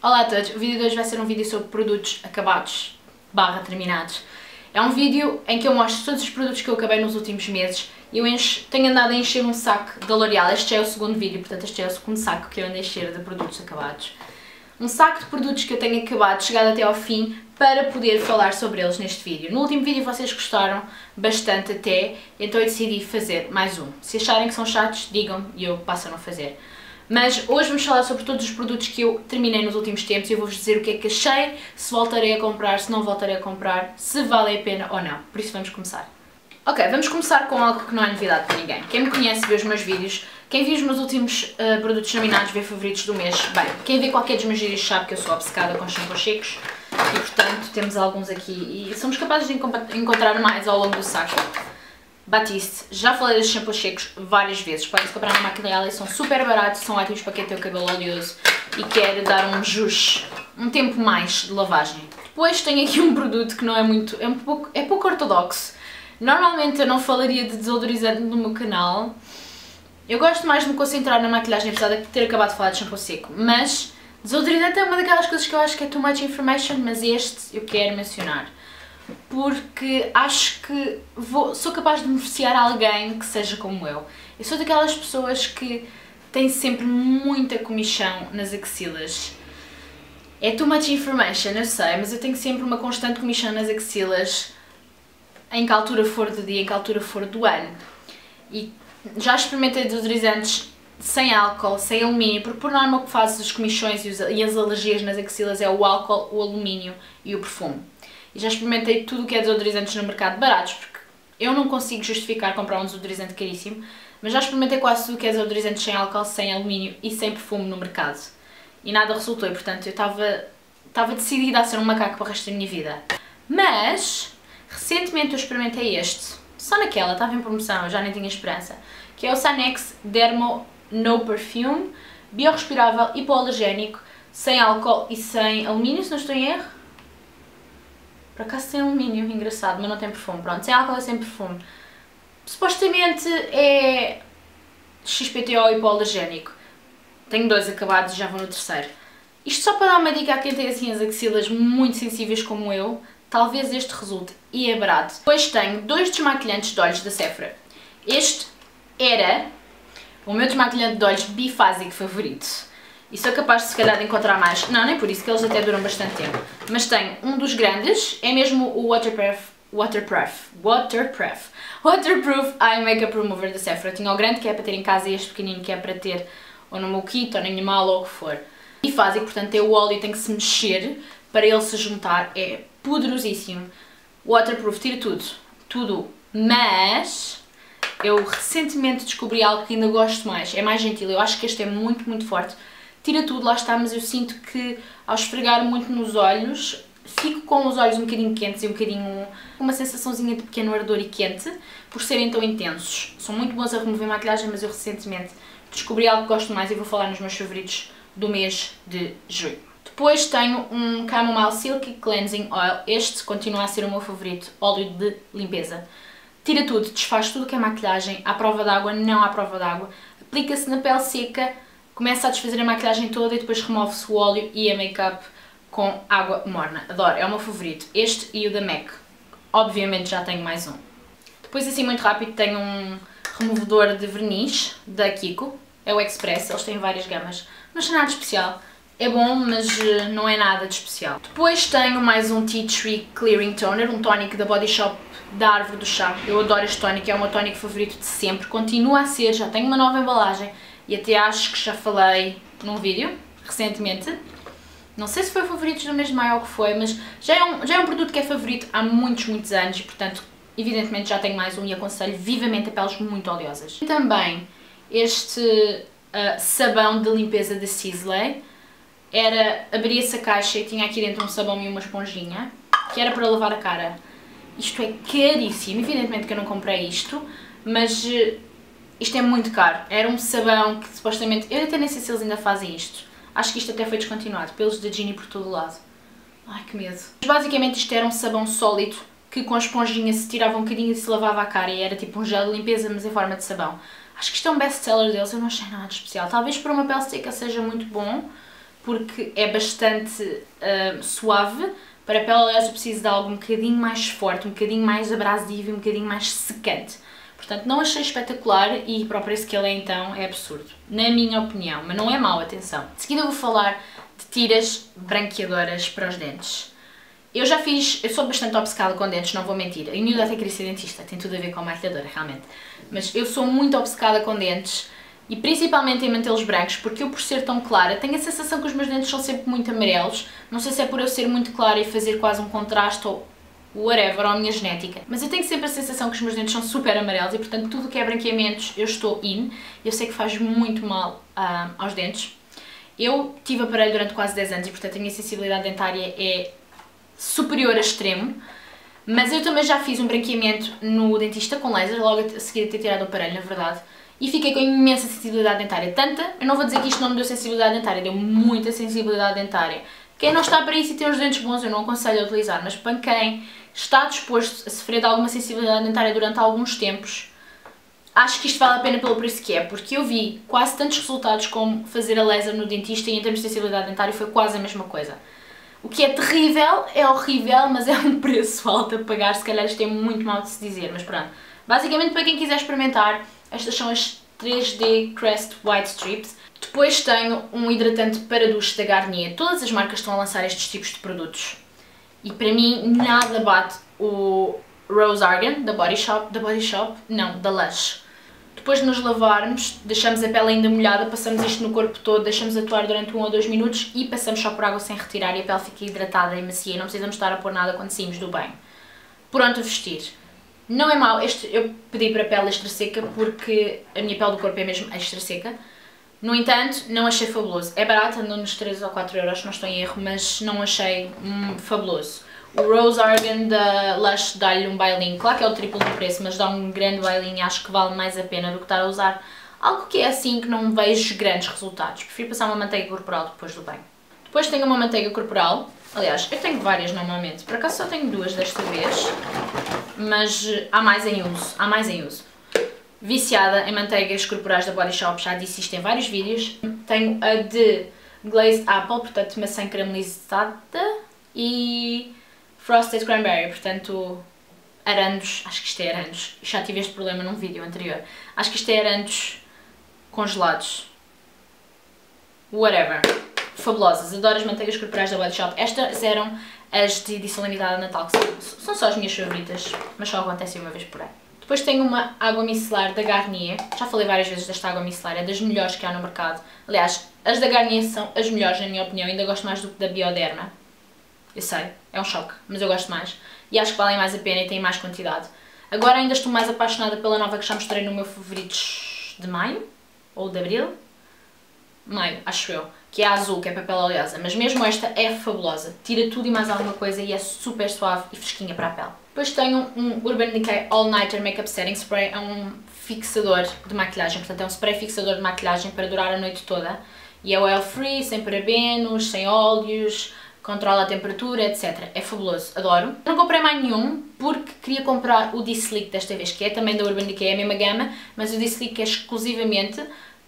Olá a todos, o vídeo de hoje vai ser um vídeo sobre produtos acabados barra terminados. É um vídeo em que eu mostro todos os produtos que eu acabei nos últimos meses e eu tenho andado a encher um saco da L'Oreal. Este é o segundo vídeo, portanto este é o segundo saco que eu ando a encher de produtos acabados. Um saco de produtos que eu tenho acabado, chegado até ao fim, para poder falar sobre eles neste vídeo. No último vídeo vocês gostaram bastante até, então eu decidi fazer mais um. Se acharem que são chatos, digam-me e eu passo a não fazer. Mas hoje vamos falar sobre todos os produtos que eu terminei nos últimos tempos e eu vou-vos dizer o que é que achei, se voltarei a comprar, se não voltarei a comprar, se vale a pena ou não. Por isso vamos começar. Ok, vamos começar com algo que não é novidade para ninguém. Quem me conhece vê os meus vídeos, quem viu os meus últimos produtos nominados vê favoritos do mês. Bem, quem vê qualquer dos meus vídeos sabe que eu sou obcecada com shampoos secos e portanto temos alguns aqui e somos capazes de encontrar mais ao longo do saco. Batiste, já falei dos shampoos secos várias vezes, podem-se comprar na MAC e são super baratos, são ótimos para quem tem o cabelo oleoso e quer dar um jus, um tempo mais de lavagem. Depois tenho aqui um produto que não é muito, é pouco ortodoxo. Normalmente eu não falaria de desodorizante no meu canal, eu gosto mais de me concentrar na maquilhagem, apesar de ter acabado de falar de shampoo seco, mas desodorizante é uma daquelas coisas que eu acho que é too much information, mas este eu quero mencionar. Porque acho que sou capaz de beneficiar alguém que seja como eu. Eu sou daquelas pessoas que têm sempre muita comichão nas axilas. É too much information, eu sei, mas eu tenho sempre uma constante comichão nas axilas em que altura for do dia, em que altura for do ano. E já experimentei desodorizantes sem álcool, sem alumínio, porque por norma o que faz as comichões e as alergias nas axilas é o álcool, o alumínio e o perfume. E já experimentei tudo o que é desodorizantes no mercado baratos, porque eu não consigo justificar comprar um desodorizante caríssimo, mas já experimentei quase tudo o que é desodorizantes sem álcool, sem alumínio e sem perfume no mercado. E nada resultou, e portanto eu estava decidida a ser um macaco para o resto da minha vida. Mas, recentemente eu experimentei este, só naquela, estava em promoção, eu já nem tinha esperança, que é o Sanex Dermo No Perfume, biorrespirável, hipoalergénico, sem álcool e sem alumínio, se não estou em erro. Por acaso tem alumínio, engraçado, mas não tem perfume. Pronto, sem álcool e sem perfume. Supostamente é XPTO hipoalergénico. Tenho dois acabados e já vou no terceiro. Isto só para dar uma dica a quem tem assim as axilas muito sensíveis como eu, talvez este resulte e é barato. Depois tenho dois desmaquilhantes de olhos da Sephora. Este era o meu desmaquilhante de olhos bifásico favorito. E sou capaz de se calhar de encontrar mais, não, nem por isso, que eles até duram bastante tempo. Mas tenho um dos grandes, é mesmo o Waterproof Eye Makeup Remover da Sephora. Tinha o grande que é para ter em casa e este pequenino que é para ter ou no meu kit ou na minha mala ou o que for. E fazem, portanto tem o óleo e tem que se mexer para ele se juntar, é poderosíssimo. Waterproof, tira tudo, tudo, mas eu recentemente descobri algo que ainda gosto mais, é mais gentil, eu acho que este é muito forte. Tira tudo, lá está, mas eu sinto que ao esfregar muito nos olhos, fico com os olhos um bocadinho quentes e um bocadinho uma sensaçãozinha de pequeno ardor e quente, por serem tão intensos. São muito bons a remover maquilhagem, mas eu recentemente descobri algo que gosto mais e vou falar nos meus favoritos do mês de junho. Depois tenho um Chamomile Silky Cleansing Oil, este continua a ser o meu favorito, óleo de limpeza. Tira tudo, desfaz tudo que é maquilhagem, à prova d'água, não à prova d'água, aplica-se na pele seca, começa a desfazer a maquilhagem toda e depois remove-se o óleo e a make-up com água morna. Adoro, é o meu favorito. Este e o da MAC. Obviamente já tenho mais um. Depois assim muito rápido tenho um removedor de verniz da Kiko. É o Express, eles têm várias gamas. Mas nada de especial. É bom, mas não é nada de especial. Depois tenho mais um Tea Tree Clearing Toner, um tónico da Body Shop da Árvore do Chá. Eu adoro este tónico, é o meu tónico favorito de sempre. Continua a ser, já tenho uma nova embalagem. E até acho que já falei num vídeo, recentemente, não sei se foi favoritos do mês de maio ou o que foi, mas já é um produto que é favorito há muitos anos e portanto, evidentemente já tenho mais um e aconselho vivamente a peles muito oleosas. E também este sabão de limpeza da Sisley, abria-se a caixa e tinha aqui dentro um sabão e uma esponjinha, que era para lavar a cara. Isto é caríssimo, evidentemente que eu não comprei isto, mas... isto é muito caro, era um sabão que supostamente, eu até nem sei se eles ainda fazem isto, acho que isto até foi descontinuado, pelos da Ginny por todo lado. Ai que medo. Mas basicamente isto era um sabão sólido que com a esponjinha se tirava um bocadinho e se lavava a cara e era tipo um gel de limpeza mas em forma de sabão. Acho que isto é um best seller deles, eu não achei nada de especial, talvez para uma pele seca seja muito bom, porque é bastante suave. Para a pele oleosa eu preciso de algo um bocadinho mais forte, um bocadinho mais abrasivo e um bocadinho mais secante. Portanto, não achei espetacular e para o preço que ele é então é absurdo, na minha opinião, mas não é mau, atenção. De seguida eu vou falar de tiras branqueadoras para os dentes. Eu já fiz, eu sou bastante obcecada com dentes, não vou mentir. A minha idade até queria ser dentista, tem tudo a ver com a maquilhadora, realmente. Mas eu sou muito obcecada com dentes e principalmente em mantê-los brancos, porque eu por ser tão clara tenho a sensação que os meus dentes são sempre muito amarelos. Não sei se é por eu ser muito clara e fazer quase um contraste ou whatever, ou a minha genética, mas eu tenho sempre a sensação que os meus dentes são super amarelos e portanto tudo o que é branqueamentos eu estou in. Eu sei que faz muito mal aos dentes. Eu tive aparelho durante quase 10 anos e portanto a minha sensibilidade dentária é superior a extremo, mas eu também já fiz um branqueamento no dentista com laser, logo a seguir a ter tirado o aparelho, na verdade, e fiquei com imensa sensibilidade dentária. Tanta, eu não vou dizer que isto não me deu sensibilidade dentária, deu muita sensibilidade dentária. Quem não está para isso e tem os dentes bons, eu não aconselho a utilizar, mas para quem está disposto a sofrer de alguma sensibilidade dentária durante alguns tempos, acho que isto vale a pena pelo preço que é, porque eu vi quase tantos resultados como fazer a laser no dentista e em termos de sensibilidade dentária foi quase a mesma coisa. O que é terrível, é horrível, mas é um preço alto a pagar, se calhar isto é muito mal de se dizer, mas pronto. Basicamente, para quem quiser experimentar, estas são as 3D Crest White Strips. Depois tenho um hidratante para duche da Garnier. Todas as marcas estão a lançar estes tipos de produtos. E para mim nada bate o Rose Argan da Body Shop. Da Body Shop? Não, da Lush. Depois de nos lavarmos, deixamos a pele ainda molhada, passamos isto no corpo todo, deixamos atuar durante 1 ou 2 minutos e passamos só por água sem retirar e a pele fica hidratada e macia e não precisamos estar a pôr nada quando saímos do banho. Pronto a vestir. Não é mau, este, eu pedi para a pele extra seca porque a minha pele do corpo é mesmo extra seca. No entanto, não achei fabuloso. É barato, andou nos 3 ou 4 euros, não estou em erro, mas não achei fabuloso. O Rose Argan da Lush dá-lhe um bailinho, claro que é o triplo do preço, mas dá um grande bailinho e acho que vale mais a pena do que estar a usar algo que é assim que não vejo grandes resultados. Prefiro passar uma manteiga corporal depois do banho. Depois tenho uma manteiga corporal, aliás, eu tenho várias normalmente, por acaso só tenho 2 desta vez, mas há mais em uso, há mais em uso. Viciada em manteigas corporais da Body Shop, já disse isto em vários vídeos. Tenho a de Glazed Apple, portanto maçã caramelizada, e Frosted Cranberry, portanto arandos, acho que isto é arandos, já tive este problema num vídeo anterior, acho que isto é arandos congelados, whatever. Fabulosas, adoro as manteigas corporais da Body Shop. Estas eram as de edição limitada de Natal, que são só as minhas favoritas, mas só acontecem uma vez por ano. Depois tenho uma água micelar da Garnier, já falei várias vezes desta água micelar, é das melhores que há no mercado. Aliás, as da Garnier são as melhores na minha opinião, ainda gosto mais do que da Bioderma. Eu sei, é um choque, mas eu gosto mais e acho que valem mais a pena e têm mais quantidade. Agora ainda estou mais apaixonada pela nova que já mostrei no meu favoritos de maio, ou de abril, maio, acho eu, que é a azul, que é papel oleosa, mas mesmo esta é fabulosa, tira tudo e mais alguma coisa e é super suave e fresquinha para a pele. Depois tenho um Urban Decay All Nighter Makeup Setting Spray, é um fixador de maquilhagem, portanto é um spray fixador de maquilhagem para durar a noite toda e é oil free, sem parabenos, sem óleos, controla a temperatura, etc. É fabuloso, adoro. Não comprei mais nenhum porque queria comprar o D-Slick desta vez, que é também da Urban Decay, é a mesma gama, mas o D-Slick é exclusivamente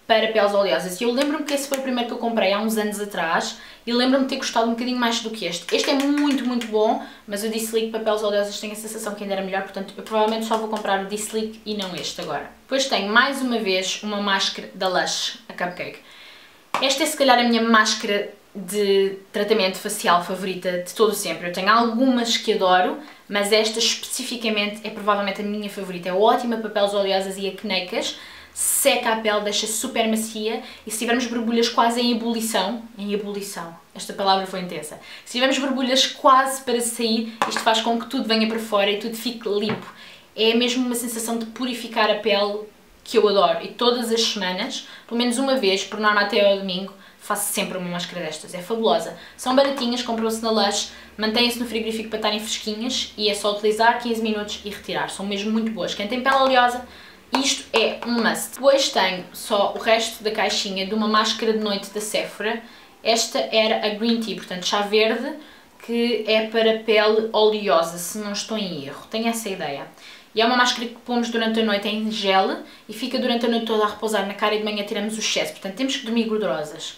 para peles oleosas. E eu lembro-me que esse foi o primeiro que eu comprei há uns anos atrás e lembro-me de ter gostado um bocadinho mais do que este. Este é muito, muito bom, mas o D-Slick para peles oleosas tenho a sensação que ainda era melhor, portanto eu provavelmente só vou comprar o D-Slick e não este agora. Depois tenho mais uma vez uma máscara da Lush, a Cupcake. Esta é se calhar a minha máscara de tratamento facial favorita de todo sempre. Eu tenho algumas que adoro, mas esta especificamente é provavelmente a minha favorita. É ótima para peles oleosas e acneicas. Seca a pele, deixa super macia e se tivermos borbulhas quase em ebulição, esta palavra foi intensa, se tivermos borbulhas quase para sair, isto faz com que tudo venha para fora e tudo fique limpo. É mesmo uma sensação de purificar a pele que eu adoro e todas as semanas, pelo menos uma vez, por norma até ao domingo, faço sempre uma máscara destas, é fabulosa. São baratinhas, compram-se na Lush, mantêm-se no frigorífico para estarem fresquinhas e é só utilizar 15 minutos e retirar, são mesmo muito boas. Quem tem pele oleosa, isto é um must. Depois tenho só o resto da caixinha de uma máscara de noite da Sephora. Esta era a Green Tea, portanto chá verde, que é para pele oleosa, se não estou em erro. Tenho essa ideia. E é uma máscara que pomos durante a noite em gel e fica durante a noite toda a repousar na cara e de manhã tiramos o excesso. Portanto temos que dormir gordurosas.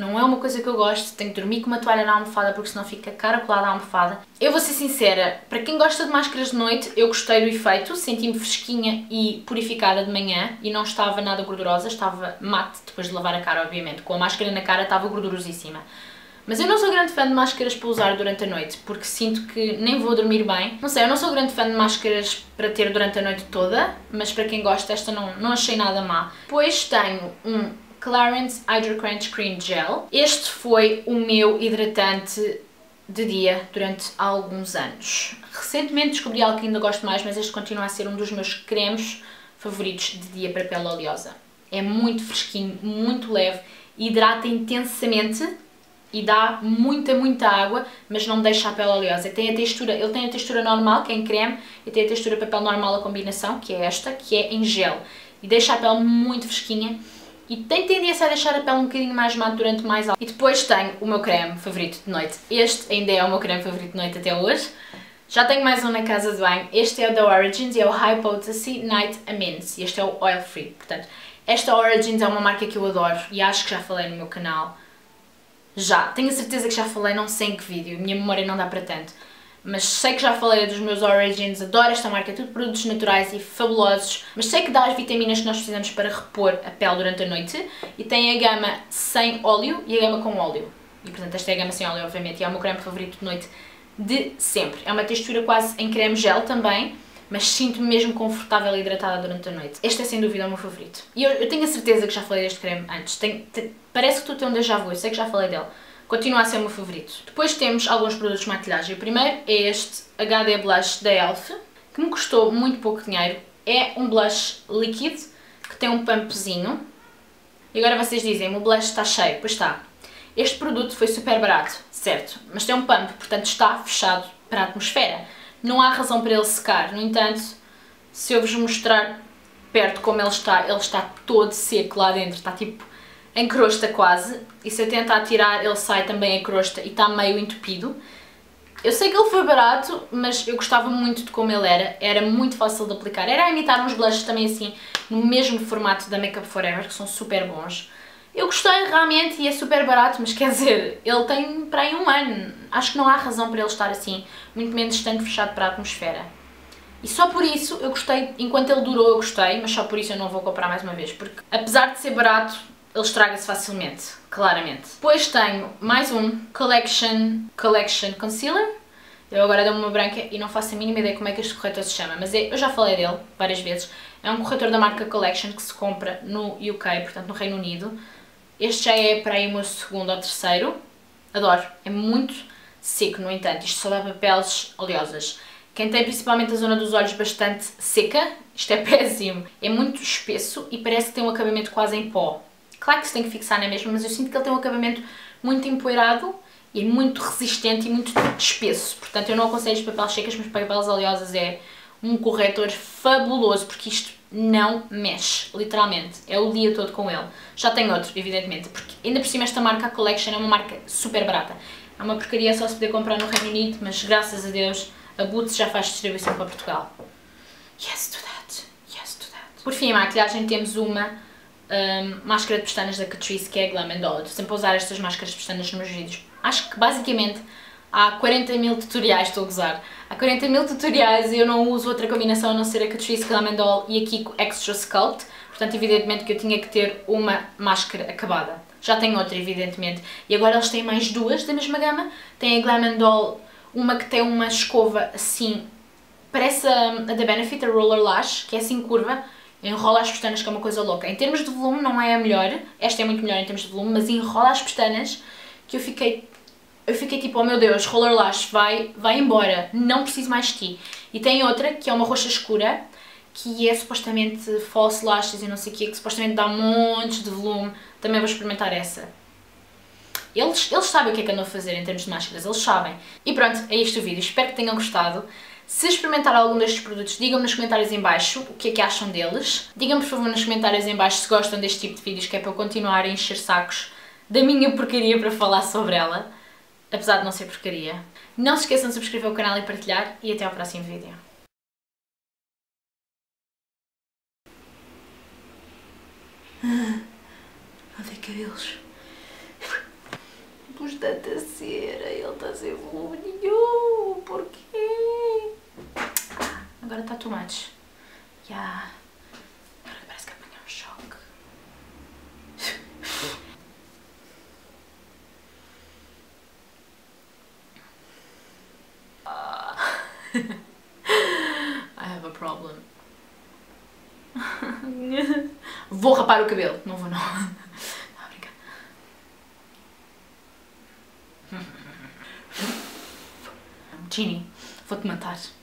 Não é uma coisa que eu gosto, tenho que dormir com uma toalha na almofada porque senão fica cara colada à almofada. Eu vou ser sincera, para quem gosta de máscaras de noite, eu gostei do efeito, senti-me fresquinha e purificada de manhã e não estava nada gordurosa, estava mate depois de lavar a cara, obviamente. Com a máscara na cara estava gordurosíssima. Mas eu não sou grande fã de máscaras para usar durante a noite, porque sinto que nem vou dormir bem. Não sei, eu não sou grande fã de máscaras para ter durante a noite toda, mas para quem gosta, esta não achei nada má. Depois tenho um Clarins Hydro Crunch Cream Gel. Este foi o meu hidratante de dia durante alguns anos. Recentemente descobri algo que ainda gosto mais, mas este continua a ser um dos meus cremes favoritos de dia para pele oleosa. É muito fresquinho, muito leve, hidrata intensamente e dá muita água, mas não deixa a pele oleosa. Ele tem a textura normal, que é em creme, e tem a textura para pele normal, a combinação, que é esta, que é em gel. E deixa a pele muito fresquinha e tem tendência a deixar a pele um bocadinho mais mate durante mais algo. E depois tenho o meu creme favorito de noite. Este ainda é o meu creme favorito de noite até hoje. Já tenho mais um na casa de banho. Este é o da Origins e é o High Potency Night Amines. Este é o Oil Free. Portanto, esta Origins é uma marca que eu adoro e acho que já falei no meu canal. Já, tenho a certeza que já falei, não sei em que vídeo, minha memória não dá para tanto. Mas sei que já falei dos meus Origins, adoro esta marca, tudo produtos naturais e fabulosos. Mas sei que dá as vitaminas que nós precisamos para repor a pele durante a noite. E tem a gama sem óleo e a gama com óleo. E portanto esta é a gama sem óleo, obviamente, e é o meu creme favorito de noite de sempre. É uma textura quase em creme gel também, mas sinto-me mesmo confortável e hidratada durante a noite. Este é sem dúvida o meu favorito. E eu tenho a certeza que já falei deste creme antes. Parece que tu tens um déjà vu, eu sei que já falei dele. Continua a ser o meu favorito. Depois temos alguns produtos de maquilhagem. O primeiro é este HD Blush da Elf, que me custou muito pouco dinheiro. É um blush líquido, que tem um pumpzinho. E agora vocês dizem, o blush está cheio. Pois está. Este produto foi super barato, certo? Mas tem um pump, portanto está fechado para a atmosfera. Não há razão para ele secar, no entanto, se eu vos mostrar perto como ele está todo seco lá dentro, está tipo em crosta quase, e se eu tentar tirar ele sai também em crosta e está meio entupido. Eu sei que ele foi barato, mas eu gostava muito de como ele era muito fácil de aplicar, era a imitar uns blushes também assim, no mesmo formato da Make Up For Ever, que são super bons. Eu gostei realmente e é super barato, mas quer dizer, ele tem para aí um ano. Acho que não há razão para ele estar assim, muito menos estando fechado para a atmosfera. E só por isso eu gostei, enquanto ele durou eu gostei, mas só por isso eu não vou comprar mais uma vez, porque apesar de ser barato, ele estraga-se facilmente, claramente. Depois tenho mais um Collection Concealer. Eu agora dei-me uma branca e não faço a mínima ideia como é que este corretor se chama, mas eu já falei dele várias vezes. É um corretor da marca Collection que se compra no UK, portanto no Reino Unido. Este já é para aí o meu segundo ou terceiro. Adoro, é muito seco, no entanto, isto só dá para peles oleosas. Quem tem principalmente a zona dos olhos bastante seca, isto é péssimo. É muito espesso e parece que tem um acabamento quase em pó. Claro que se tem que fixar na mesma, mas eu sinto que ele tem um acabamento muito empoeirado e muito resistente e muito espesso. Portanto, eu não aconselho para peles secas, mas para peles oleosas é um corretor fabuloso, porque isto não mexe, literalmente. É o dia todo com ele. Já tenho outro, evidentemente, porque ainda por cima esta marca, a Collection, é uma marca super barata. É uma porcaria só se poder comprar no Reino Unido, mas graças a Deus a Boots já faz distribuição para Portugal. Yes to that, yes to that. Por fim, a maquilhagem, temos uma máscara de pestanas da Catrice, que é a Glam & Doll. Estou sempre a usar estas máscaras de pestanas nos meus vídeos. Acho que basicamente há 40 mil tutoriais, estou a gozar. Há 40 mil tutoriais e eu não uso outra combinação a não ser a Catrice Glam & Doll e a Kiko Extra Sculpt. Portanto, evidentemente que eu tinha que ter uma máscara acabada. Já tenho outra, evidentemente. E agora eles têm mais duas da mesma gama. Tem a Glam & Doll, uma que tem uma escova assim, parece a da Benefit, a Roller Lash, que é assim curva. Enrola as pestanas, que é uma coisa louca. Em termos de volume não é a melhor, esta é muito melhor em termos de volume, mas enrola as pestanas que eu fiquei tipo, oh meu Deus, Roller Lash, vai embora, não preciso mais de ti. E tem outra, que é uma roxa escura, que é supostamente false lashes e não sei o quê, que supostamente dá montes de volume, também vou experimentar essa. Eles sabem o que é que andam a fazer em termos de máscaras, eles sabem. E pronto, é isto o vídeo, espero que tenham gostado. Se experimentaram algum destes produtos, digam-me nos comentários em baixo o que é que acham deles. Digam-me, por favor, nos comentários em baixo se gostam deste tipo de vídeos, que é para eu continuar a encher sacos da minha porcaria para falar sobre ela, apesar de não ser porcaria. Não se esqueçam de subscrever o canal e partilhar, e até ao próximo vídeo. Olha cabelos. tipos da terceira. Ele está sem volume nenhum. Porquê? Ah, agora está too much. Yeah. Parece que apanhei um choque. I have a problem. Vou rapar o cabelo. Não vou, não. Genie, vou-te matar.